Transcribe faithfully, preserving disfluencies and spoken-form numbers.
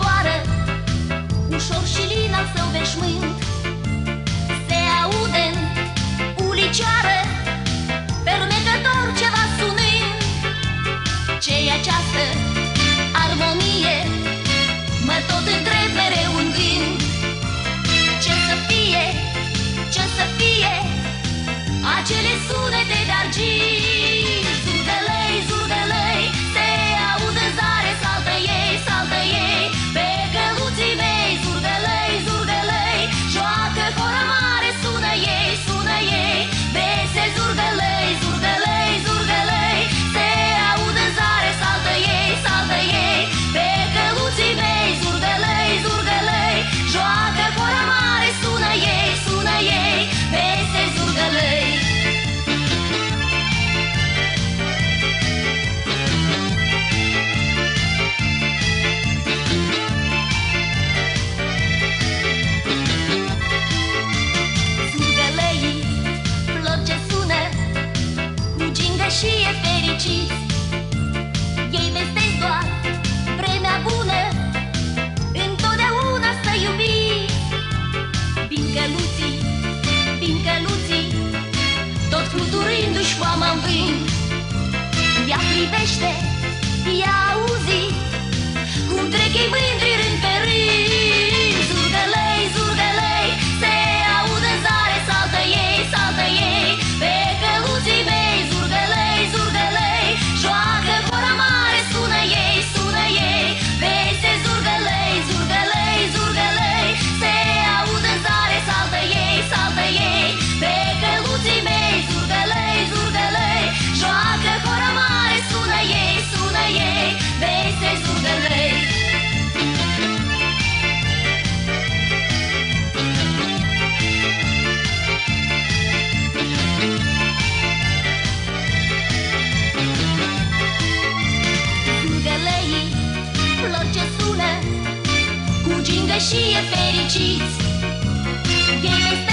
coboară, ușor și lin al său veșmânt. Se aude în ulicioară, fermecător ceva sunând. Ce-i această armonie? Mă tot întreb mereu în gând. Ce să fie, ce să fie acele sunete de argint? Zurgălăi, zurgălăi, se audă zare, saltă ei, saltă ei pe căluții mei. Zurgălăi, zurgălăi, joacă horă mare, sună ei, sună ei vesel. Zurgălăi, zurgălăi, zurgălăi, se audă zare, saltă ei, saltă ei pe căluții mei. Zurgălăi, zurgălăi, joacă horă mare, sună ei, sună ei vesel. Zurgălăi. Și e fericit, ei vestesc doar vremea bună, întotdeauna să iubiți. Vin căluții, vin căluții, tot fluturindu-și foama-n vânt. Ea privește, ea auzi, cum trec ei mândri rând pe rând. Zurgălăi, zurgălăi, se audă zare, saltă ei, saltă ei pe căluții mei. Joacă horă mare, sună ei, sună ei vesel. Zurgălăi, zurgălăi, zurgălăi, se aud în zare, saltă ei, saltă ei pe căluții mei. Zurgălăi, zurgălăi, joacă horă mare, sună ei, sună ei vesel. Zurgălăi. Ce sună, cu gingă și e fericiți. Ei